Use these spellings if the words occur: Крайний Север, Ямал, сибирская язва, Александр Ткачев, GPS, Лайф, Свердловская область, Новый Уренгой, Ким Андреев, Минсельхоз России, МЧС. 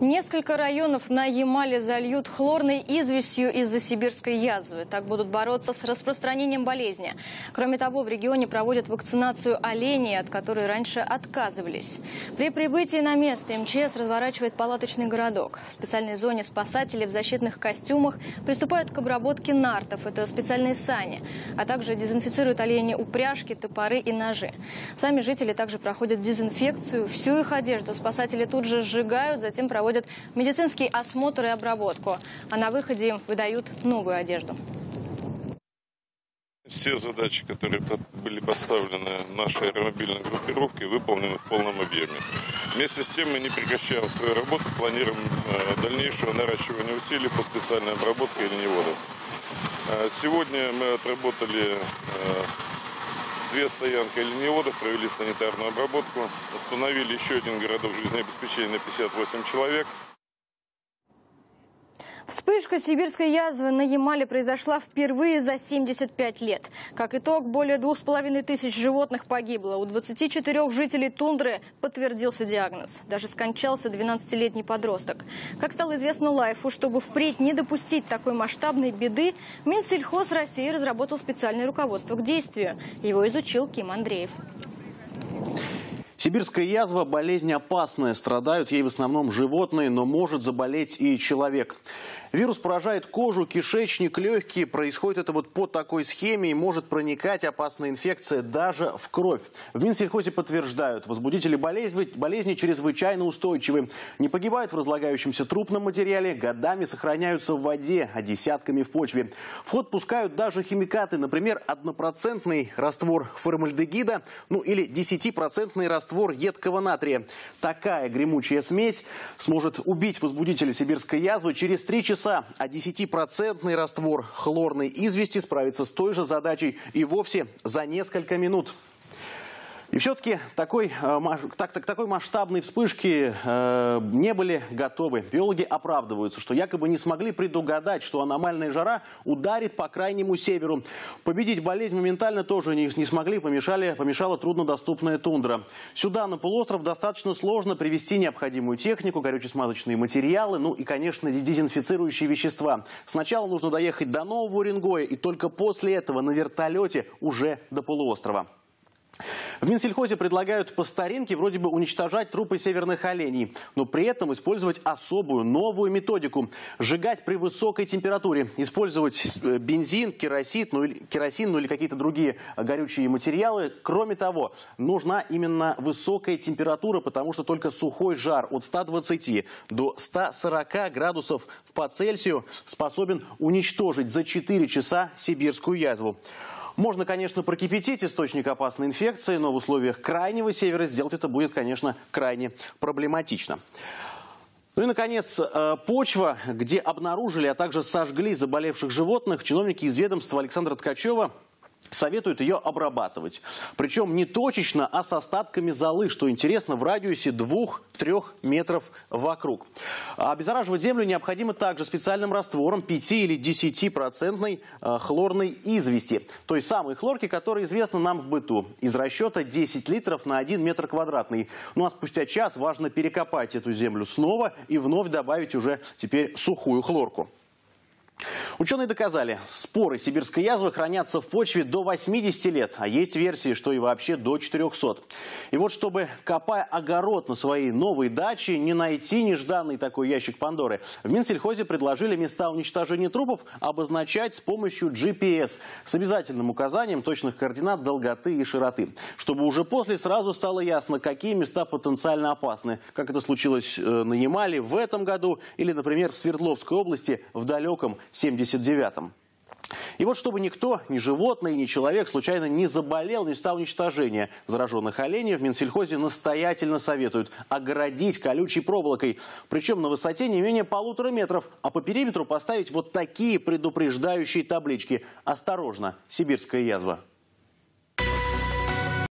Несколько районов на Ямале зальют хлорной известью из-за сибирской язвы. Так будут бороться с распространением болезни. Кроме того, в регионе проводят вакцинацию оленей, от которой раньше отказывались. При прибытии на место МЧС разворачивает палаточный городок. В специальной зоне спасатели в защитных костюмах приступают к обработке нартов, это специальные сани, а также дезинфицируют олени упряжки, топоры и ножи. Сами жители также проходят дезинфекцию, всю их одежду спасатели тут же сжигают, затем проводят медицинский осмотр и обработку, а на выходе им выдают новую одежду. Все задачи, которые были поставлены нашей аэромобильной группировкой, выполнены в полном объеме. Вместе с тем мы не прекращаем свою работу, планируем дальнейшее наращивание усилий по специальной обработке оленеводов. Сегодня мы отработали две стоянки оленеводов, провели санитарную обработку, установили еще один городок жизнеобеспечения на 58 человек. Вспышка сибирской язвы на Ямале произошла впервые за 75 лет. Как итог, более 2500 животных погибло. У 24 жителей тундры подтвердился диагноз. Даже скончался 12-летний подросток. Как стало известно Лайфу, чтобы впредь не допустить такой масштабной беды, Минсельхоз России разработал специальное руководство к действию. Его изучил Ким Андреев. Сибирская язва – болезнь опасная, страдают ей в основном животные, но может заболеть и человек. Вирус поражает кожу, кишечник, легкие. Происходит это вот по такой схеме и может проникать опасная инфекция даже в кровь. В Минсельхозе подтверждают, возбудители болезни чрезвычайно устойчивы. Не погибают в разлагающемся трупном материале, годами сохраняются в воде, а десятками в почве. В ход пускают даже химикаты, например, 1% раствор формальдегида, или 10% раствор едкого натрия. Такая гремучая смесь сможет убить возбудителя сибирской язвы через 3 часа, а 10% раствор хлорной извести справится с той же задачей и вовсе за несколько минут. И все-таки такой масштабной вспышки не были готовы. Биологи оправдываются, что якобы не смогли предугадать, что аномальная жара ударит по Крайнему Северу. Победить болезнь моментально тоже не смогли, помешала труднодоступная тундра. Сюда, на полуостров, достаточно сложно привезти необходимую технику, горюче-смазочные материалы, и, конечно, дезинфицирующие вещества. Сначала нужно доехать до Нового Уренгоя, и только после этого на вертолете уже до полуострова. В Минсельхозе предлагают по старинке вроде бы уничтожать трупы северных оленей, но при этом использовать особую, новую методику. Сжигать при высокой температуре, использовать бензин, керосин, или какие-то другие горючие материалы. Кроме того, нужна именно высокая температура, потому что только сухой жар от 120 до 140 градусов по Цельсию способен уничтожить за 4 часа сибирскую язву. Можно, конечно, прокипятить источник опасной инфекции, но в условиях Крайнего Севера сделать это будет, конечно, крайне проблематично. И, наконец, почва, где обнаружили, а также сожгли заболевших животных, чиновники из ведомства Александра Ткачева советуют ее обрабатывать. Причем не точечно, а с остатками золы, что интересно, в радиусе 2-3 метров вокруг. Обеззараживать землю необходимо также специальным раствором 5 или 10% хлорной извести. Той самой хлорки, которая известна нам в быту. Из расчета 10 литров на 1 метр квадратный. А спустя час важно перекопать эту землю снова и вновь добавить уже теперь сухую хлорку. Ученые доказали, споры сибирской язвы хранятся в почве до 80 лет, а есть версии, что и вообще до 400. И вот чтобы, копая огород на своей новой даче, не найти нежданный такой ящик Пандоры, в Минсельхозе предложили места уничтожения трупов обозначать с помощью GPS с обязательным указанием точных координат долготы и широты, чтобы уже после сразу стало ясно, какие места потенциально опасны, как это случилось на Ямале в этом году или, например, в Свердловской области в далеком 79-м. И вот чтобы никто, ни животное, ни человек, случайно не заболел, не стал уничтожения зараженных оленей, в Минсельхозе настоятельно советуют оградить колючей проволокой. Причем на высоте не менее 1,5 метра, а по периметру поставить вот такие предупреждающие таблички. Осторожно, сибирская язва.